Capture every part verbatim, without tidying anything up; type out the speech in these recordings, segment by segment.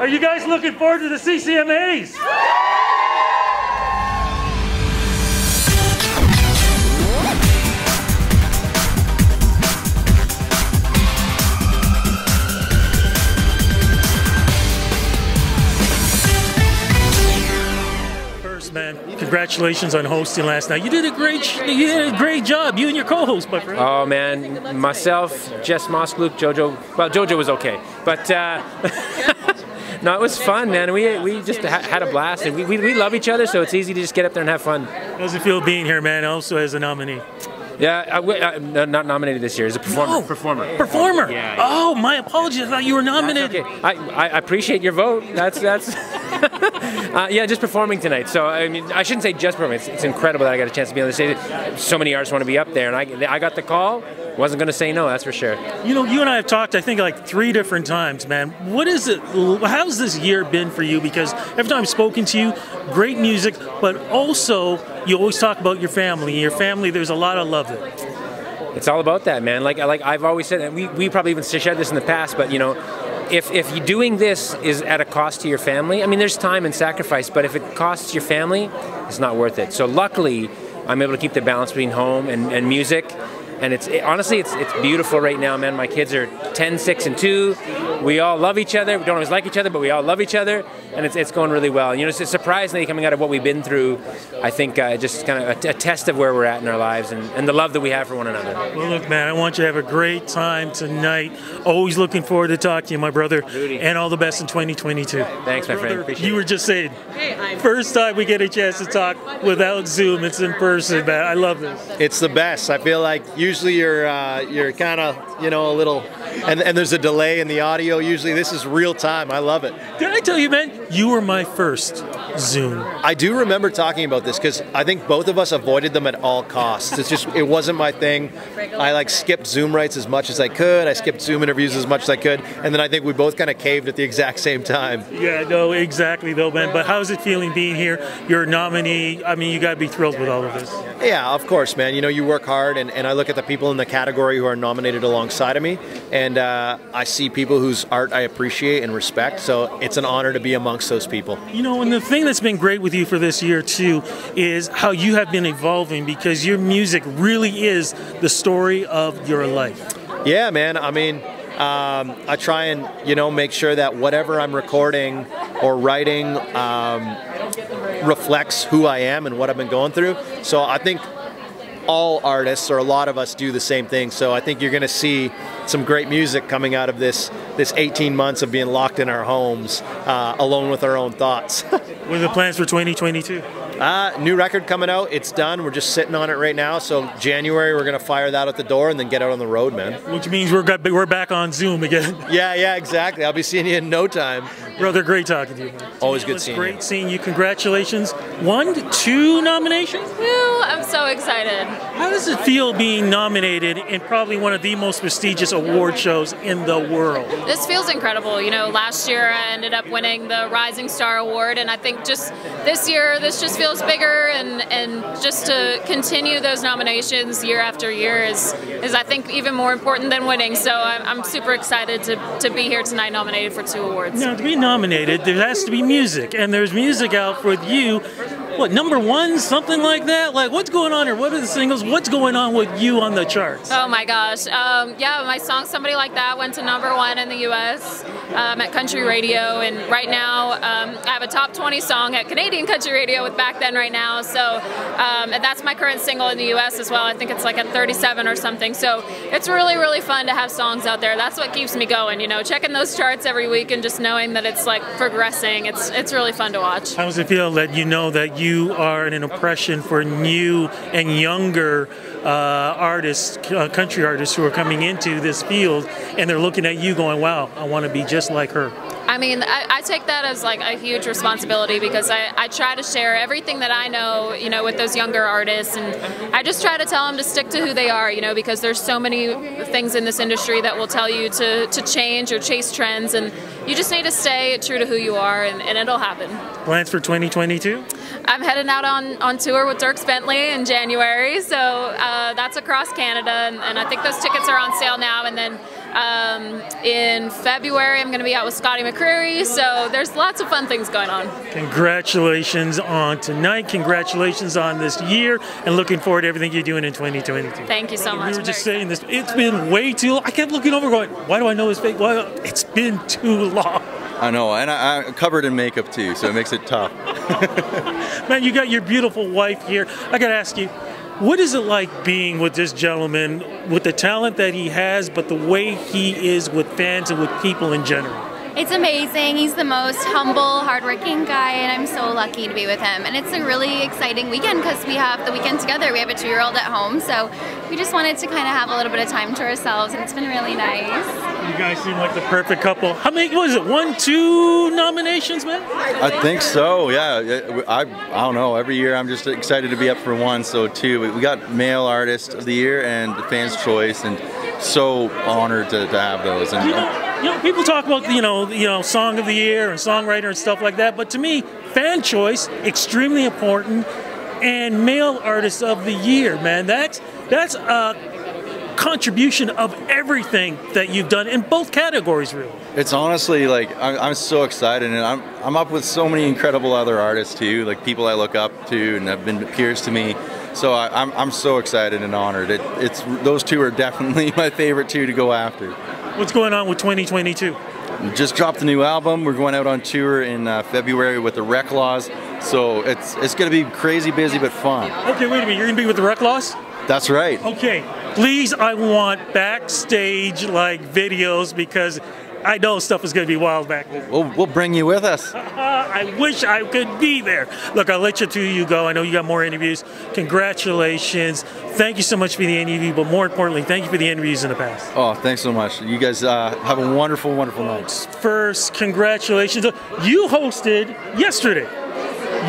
Are you guys looking forward to the C C M As? First, man, congratulations on hosting last night. You did a great, you did a great job, you and your co-host, my friend. Oh man, myself, Jess Moskluk, JoJo. Well, JoJo was okay, but. Uh, No, it was fun, man. We we just ha had a blast, and we, we we love each other, so it's easy to just get up there and have fun. How does it feel being here, man? Also as a nominee. Yeah, I w uh, not nominated this year. As a performer. No. Performer. Performer. Yeah, yeah. Oh, my apologies. I thought you were nominated. Okay. I I appreciate your vote. That's that's. uh, yeah, just performing tonight. So I mean, I shouldn't say just performing. It's, it's incredible that I got a chance to be on the stage. So many artists want to be up there, and I I got the call. Wasn't going to say no, that's for sure. You know, you and I have talked, I think, like three different times, man. What is it, how's this year been for you? Because every time I've spoken to you, great music, but also you always talk about your family. Your family, there's a lot of love there. It's all about that, man. Like, like I've always said, and we, we probably even shared this in the past, but, you know, if, if you're doing this is at a cost to your family, I mean, there's time and sacrifice, but if it costs your family, it's not worth it. So luckily, I'm able to keep the balance between home and, and music. And it's it, honestly, it's it's beautiful right now, man. My kids are ten, six, and two. We all love each other. We don't always like each other, but we all love each other, and it's it's going really well. You know, it's, it's surprisingly coming out of what we've been through. I think uh, just kind of a, a test of where we're at in our lives and, and the love that we have for one another. Well, look, man, I want you to have a great time tonight. Always looking forward to talking to you, my brother. Rudy. And all the best in twenty twenty-two. Thanks, my brother, friend. Appreciate you it. Were just saying, first time we get a chance to talk without Zoom. It's in person, man. I love this. It's the best. I feel like you. Usually you're uh, you're kind of, you know, a little, and, and there's a delay in the audio. Usually this is real time. I love it. Did I tell you, man, you were my first Zoom. I do remember talking about this because I think both of us avoided them at all costs. It's just, it wasn't my thing. I like skipped Zoom rights as much as I could. I skipped Zoom interviews as much as I could. And then I think we both kind of caved at the exact same time. Yeah, no, exactly though, man. But how's it feeling being here? You're a nominee. I mean, you got to be thrilled with all of this. Yeah, of course, man. You know, you work hard, and, and I look at the people in the category who are nominated alongside of me, and uh, I see people whose art I appreciate and respect, so it's an honor to be amongst those people. You know, and the thing that's been great with you for this year too is how you have been evolving, because your music really is the story of your life. Yeah, man. I mean, Um, I try and, you know, make sure that whatever I'm recording or writing um, reflects who I am and what I've been going through. So I think all artists, or a lot of us, do the same thing. So I think you're going to see some great music coming out of this this eighteen months of being locked in our homes, uh, alone with our own thoughts. What are the plans for twenty twenty-two? Uh, new record coming out. It's done. We're just sitting on it right now. So January, we're going to fire that at the door and then get out on the road, man. Which means we're got, we're back on Zoom again. Yeah, yeah, exactly. I'll be seeing you in no time. Brother, great talking to you. Man. Always good seeing you. Great seeing you. Congratulations. One, two nominations? Woo, I'm so excited. How does it feel being nominated in probably one of the most prestigious award shows in the world? This feels incredible. You know, last year I ended up winning the Rising Star Award, and I think just this year, this just feels bigger, and and just to continue those nominations year after year is is I think even more important than winning. So I'm, I'm super excited to, to be here tonight, nominated for two awards. Now, to be nominated, there has to be music, and there's music out with you. What, number one, something like that? Like, what's going on here? What are the singles? What's going on with you on the charts? Oh my gosh, um, yeah, my song "Somebody Like That" went to number one in the U S Um, at country radio, and right now um, I have a top twenty song at Canadian Country Radio with Back Then Right Now. So um, and that's my current single in the U S as well. I think it's like at thirty-seven or something. So it's really, really fun to have songs out there. That's what keeps me going, you know, checking those charts every week and just knowing that it's like progressing. It's it's really fun to watch. How does it feel that you know that you are in an impression for new and younger uh, artists, uh, country artists who are coming into this field, and they're looking at you going, wow, I want to be just Just like her? I mean, I, I take that as like a huge responsibility, because I, I try to share everything that I know, you know, with those younger artists, and I just try to tell them to stick to who they are, you know, because there's so many things in this industry that will tell you to, to change or chase trends, and you just need to stay true to who you are, and, and it'll happen. Plans for twenty twenty-two? I'm heading out on, on tour with Dierks Bentley in January, so uh, that's across Canada, and, and I think those tickets are on sale now, and then Um, in February, I'm going to be out with Scotty McCreary, so there's lots of fun things going on. Congratulations on tonight. Congratulations on this year, and looking forward to everything you're doing in twenty twenty-two. Thank you so much. We were just saying this. It's been way too long. I kept looking over going, why do I know this fake? Well, it's been too long. I know, and I, I'm covered in makeup too, so it makes it tough. Man, you got your beautiful wife here. I got to ask you, what is it like being with this gentleman, with the talent that he has, but the way he is with fans and with people in general? It's amazing. He's the most humble, hardworking guy, and I'm so lucky to be with him. And it's a really exciting weekend because we have the weekend together. We have a two-year-old at home, so we just wanted to kind of have a little bit of time to ourselves, and it's been really nice. You guys seem like the perfect couple. How many, what is it, one, two nominations, man? I think so, yeah. I, I don't know. Every year I'm just excited to be up for one, so two. We got Male Artist of the Year and the Fans' Choice, and so honored to, to have those. And, you know, You know, people talk about, you know, you know, Song of the Year and Songwriter and stuff like that, but to me, Fan Choice, extremely important, and Male Artist of the Year, man. That's, that's a contribution of everything that you've done in both categories, really. It's honestly, like, I'm, I'm so excited, and I'm, I'm up with so many incredible other artists, too, like people I look up to and have been peers to me. So I, I'm, I'm so excited and honored. It, it's, those two are definitely my favorite two to go after. What's going on with twenty twenty-two? Just dropped the new album. We're going out on tour in uh, February with the Reklaws. So it's it's going to be crazy busy but fun. Okay, wait a minute. You're going to be with the Reklaws? That's right. Okay. Please, I want backstage like videos because I know stuff is going to be wild back there. We'll, we'll bring you with us. I wish I could be there. Look, I'll let you two you go. I know you got more interviews. Congratulations. Thank you so much for the interview, but more importantly, thank you for the interviews in the past. Oh, thanks so much. You guys uh, have a wonderful, wonderful night. First, congratulations. You hosted yesterday.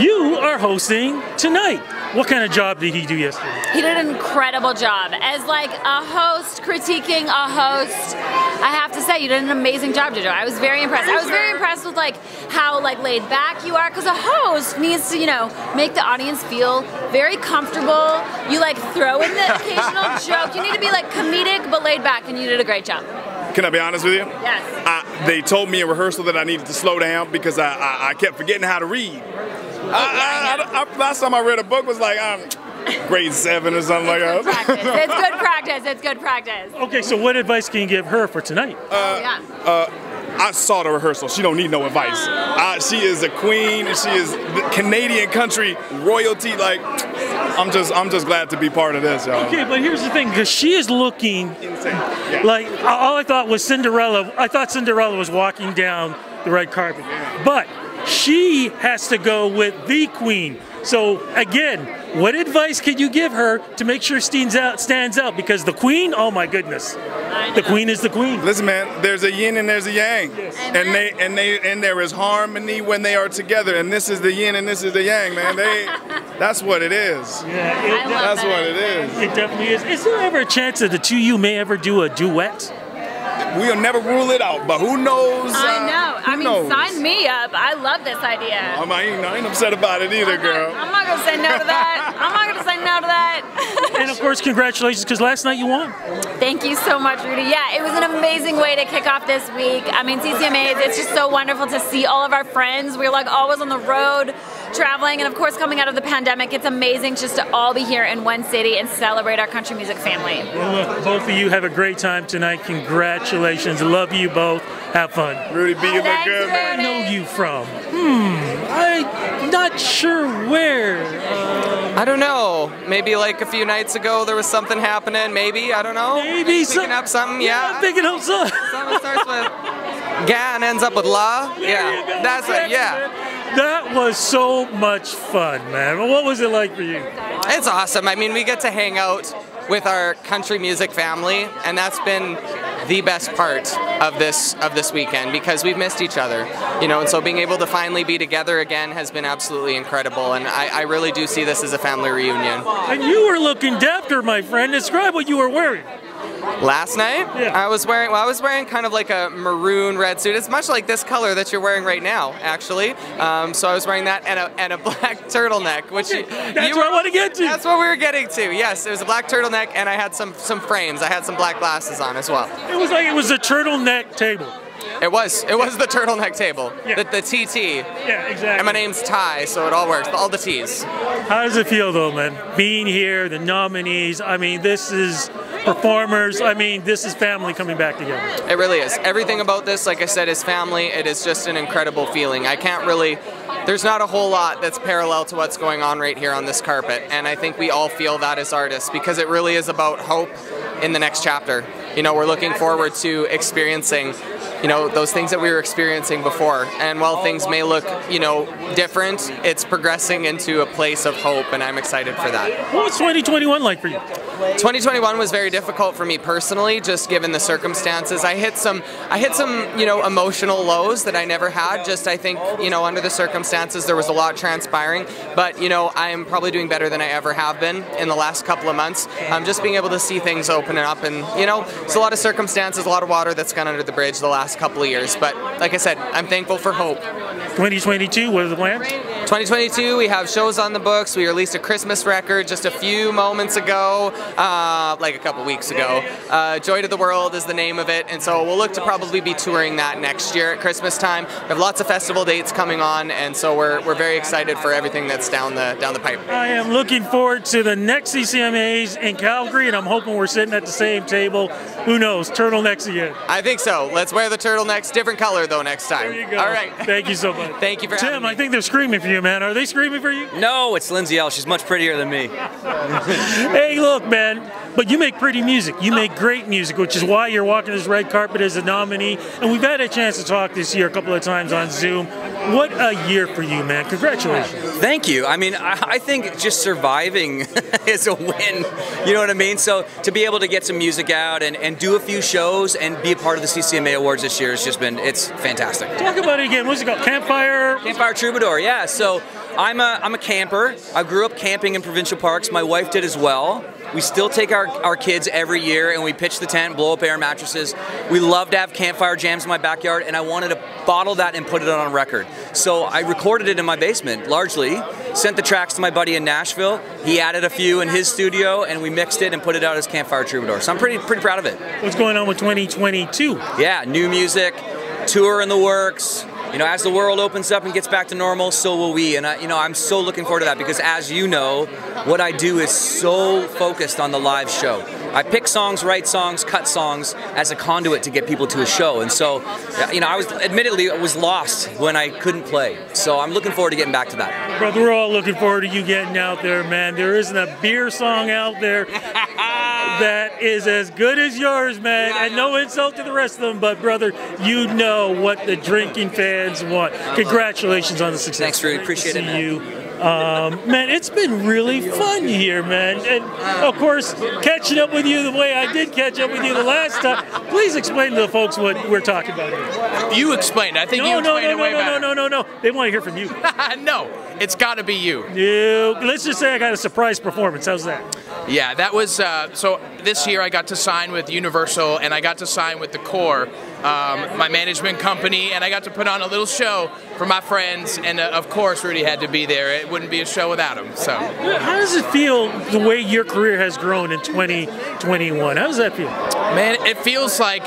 You are hosting tonight. What kind of job did he do yesterday? He did an incredible job. As like a host, critiquing a host, I have to say you did an amazing job, JoJo. I was very impressed. I was very impressed with like how like laid back you are, because a host needs to, you know, make the audience feel very comfortable. You like throw in the occasional joke. You need to be like comedic but laid back, and you did a great job. Can I be honest with you? Yes. I, they told me in rehearsal that I needed to slow down because I, I, I kept forgetting how to read. I, I, I, last time I read a book was like um, grade seven or something like that. It's good practice. It's good practice. Okay, so what advice can you give her for tonight? Uh, oh, yeah. uh, I saw the rehearsal. She don't need no advice. Uh, she is a queen. She is the Canadian country royalty. Like, I'm just, I'm just glad to be part of this, y'all. Okay, but here's the thing, because she is looking insane. Yeah. Like, all I thought was Cinderella. I thought Cinderella was walking down the red carpet, yeah. But she has to go with the queen. So again, what advice could you give her to make sure stands out? Stands out because the queen, oh my goodness, the queen is the queen. Listen, man, there's a yin and there's a yang, yes. and they and they and there is harmony when they are together. And this is the yin and this is the yang, man. They, that's what it is. Yeah, it, that's that. what it is. It definitely is. Is there ever a chance that the two of you may ever do a duet? We'll never rule it out, but who knows? Uh, I know. I mean, knows? Sign me up. I love this idea. I ain't, I ain't upset about it either, I'm not, girl. I'm not going to say no to that. I'm not going to say no to that. And, of course, congratulations, because last night you won. Thank you so much, Rudy. Yeah, it was an amazing way to kick off this week. I mean, C C M As, it's just so wonderful to see all of our friends. We're, like, always on the road, traveling, and, of course, coming out of the pandemic. It's amazing just to all be here in one city and celebrate our country music family. Well, look, both of you have a great time tonight. Congratulations. Congratulations. Love you both. Have fun. Rudy B, you look good, man. Where do I know you from? Hmm. I'm not sure where. Uh, I don't know. Maybe like a few nights ago there was something happening. Maybe. I don't know. Maybe. I'm picking so, up something. Yeah. yeah I'm picking up something. Something starts with Ga and ends up with La. Yeah. That's it. Yeah. That was so much fun, man. What was it like for you? It's awesome. I mean, we get to hang out with our country music family, and that's been the best part of this of this weekend because we've missed each other, you know, and so being able to finally be together again has been absolutely incredible, and I, I really do see this as a family reunion. And you were looking dapper, my friend. Describe what you were wearing. Last night, yeah. I was wearing, well, I was wearing kind of like a maroon red suit. It's much like this color that you're wearing right now, actually. Um, so I was wearing that and a, and a black turtleneck, which that's you were, what I want to get to. That's what we were getting to. Yes, it was a black turtleneck, and I had some some frames. I had some black glasses on as well. It was like it was a turtleneck table. It was. It was the turtleneck table. Yeah. The, the T T. Yeah, exactly. And my name's Ty, so it all works. All the T's. How does it feel, though, man? Being here, the nominees. I mean, this is performers. I mean, this is family coming back together. It really is. Everything about this, like I said, is family. It is just an incredible feeling. I can't really... There's not a whole lot that's parallel to what's going on right here on this carpet. And I think we all feel that as artists, because it really is about hope in the next chapter. You know, we're looking forward to experiencing... you know, those things that we were experiencing before. And while things may look, you know, different, it's progressing into a place of hope, and I'm excited for that. What was twenty twenty-one like for you? twenty twenty-one was very difficult for me personally, just given the circumstances. I hit some, I hit some, you know, emotional lows that I never had. Just, I think, you know, under the circumstances, there was a lot transpiring. But, you know, I am probably doing better than I ever have been in the last couple of months. I'm um, just being able to see things opening up. And, you know, it's a lot of circumstances, a lot of water that's gone under the bridge the last couple of years, but like I said, I'm thankful for hope. twenty twenty-two, what are the plans? twenty twenty-two, we have shows on the books. We released a Christmas record just a few moments ago, uh, like a couple weeks ago. Uh, Joy to the World is the name of it, and so we'll look to probably be touring that next year at Christmas time. We have lots of festival dates coming on, and so we're, we're very excited for everything that's down the down the pipe. I am looking forward to the next C C M As in Calgary, and I'm hoping we're sitting at the same table. Who knows? Turtlenecks again. I think so. Let's wear the turtlenecks, different color though next time. There you go. All right. Thank you so much. Thank you for having me. Tim, I think they're screaming for you, man. Are they screaming for you? No, it's Lindsay Ell. She's much prettier than me. Hey, look, man, but you make pretty music. You make great music, which is why you're walking this red carpet as a nominee. And we've had a chance to talk this year a couple of times on Zoom. What a year for you, man. Congratulations. Thank you. I mean, I, I think just surviving is a win. You know what I mean? So to be able to get some music out and, and do a few shows and be a part of the C C M A Awards this year has just been, it's fantastic. Talk about it again. What's it called? Campfire? Campfire Troubadour, yeah. So I'm a, I'm a camper. I grew up camping in provincial parks. My wife did as well. We still take our, our kids every year, and we pitch the tent, blow up air mattresses. We love to have campfire jams in my backyard, and I wanted to bottle that and put it on record. So I recorded it in my basement, largely. Sent the tracks to my buddy in Nashville. He added a few in his studio, and we mixed it and put it out as Campfire Troubadour. So I'm pretty, pretty proud of it. What's going on with twenty twenty-two? Yeah, new music, tour in the works. You know, as the world opens up and gets back to normal, so will we. And, I, you know, I'm so looking forward to that because, as you know, what I do is so focused on the live show. I pick songs, write songs, cut songs as a conduit to get people to a show. And so, you know, I was, admittedly, I was lost when I couldn't play. So I'm looking forward to getting back to that. Brother, we're all looking forward to you getting out there, man. There isn't a beer song out there that is as good as yours, man. And no insult to the rest of them, but, brother, you know what the drinking fans want. Congratulations on the success. Thanks, Rudy. Appreciate it, man. You. Um, man, it's been really fun here, man. And, of course, catching up with you the way I did catch up with you the last time. Please explain to the folks what we're talking about here. You explained. I think no, you explained no, no, it way no, better. No, no, no, no, no. They want to hear from you. No. It's got to be you. You. Let's just say I got a surprise performance. How's that? Yeah, that was, uh, so this year I got to sign with Universal, and I got to sign with The Core, um, my management company, and I got to put on a little show for my friends, and uh, of course Rudy had to be there. It wouldn't be a show without him. So, how does it feel the way your career has grown in twenty twenty-one? How does that feel? Man, it feels like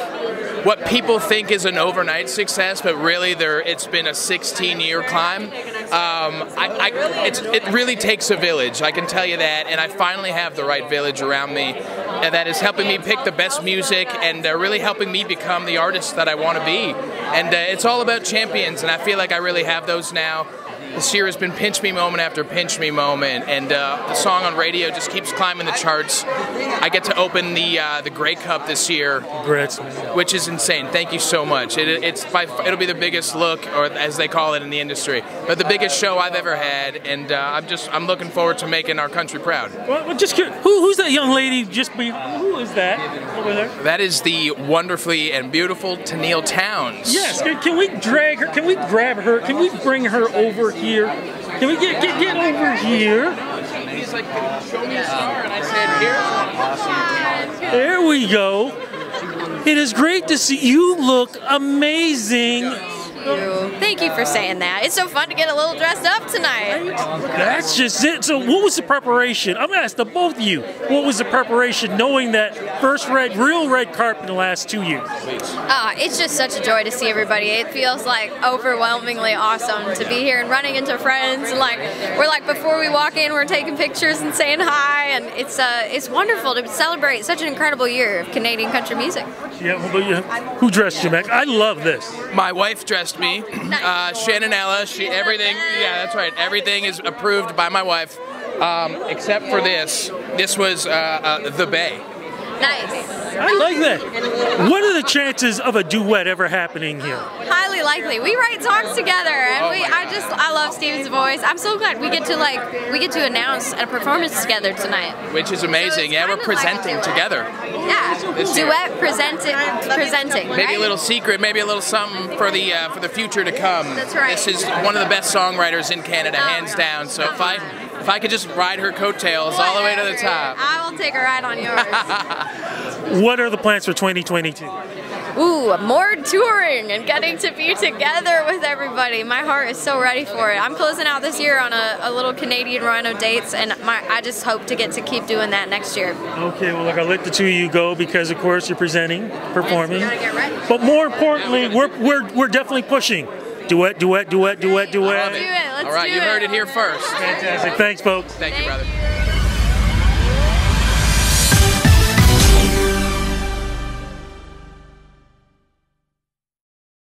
what people think is an overnight success, but really there it's been a sixteen year climb. Um, I, I, it's, it really takes a village, I can tell you that, and I finally have the right village around me that is helping me pick the best music, and they're really helping me become the artist that I want to be. And uh, it's all about champions, and I feel like I really have those now. This year has been pinch me moment after pinch me moment, and uh, the song on radio just keeps climbing the charts. I get to open the uh, the Grey Cup this year, Congrats, which is insane. Thank you so much. It, it's by, it'll be the biggest look, or as they call it in the industry, but the biggest show I've ever had, and uh, I'm just I'm looking forward to making our country proud. Well, just curious, who, who's that young lady? Just be, who is that over there? That is the wonderfully and beautiful Tenille Townes. Yes. Can, can we drag her? Can we grab her? Can we bring her over here? Here. Can we get get get over here? He's like, show me a star, and I said, here. There we go. It is great to see you. Look amazing. You. Thank you for saying that. It's so fun to get a little dressed up tonight. That's just it. So what was the preparation? I'm going to ask the both of you. What was the preparation knowing that first red, real red carpet in the last two years? Uh, it's just such a joy to see everybody. It feels like overwhelmingly awesome to be here and running into friends. And like We're like, before we walk in, we're taking pictures and saying hi. And it's uh, it's wonderful to celebrate such an incredible year of Canadian country music. Yeah, who dressed you, Mac? I love this. My wife dressed me. Uh, Shannon Ella, she everything, yeah, that's right, everything is approved by my wife, um, except for this. This was uh, uh, The Bay. Nice. I like that. What are the chances of a duet ever happening here? Highly likely. We write songs together, and oh we, I just, I love Steven's voice. I'm so glad we get to like, we get to announce a performance together tonight. Which is amazing. So yeah, we're presenting like together. Yeah, duet presenting, presenting. Maybe right? a little secret, maybe a little something for the uh, for the future to come. That's right. This is one of the best songwriters in Canada, oh, hands down. So if I if I could just ride her coattails Whatever. all the way to the top. I will take a ride on yours. What are the plans for twenty twenty-two? Ooh, more touring and getting to be together with everybody. My heart is so ready for it. I'm closing out this year on a, a little Canadian run of dates, and my, I just hope to get to keep doing that next year. Okay, well, look, I'll let the two of you go because, of course, you're presenting, performing. Yes, we gotta get ready. But more importantly, we're, we're, we're definitely pushing. Duet, duet, duet, duet, duet. Let's do it. Let's do it. All right, you heard it here first. Fantastic. Thanks, folks. Thank you, brother.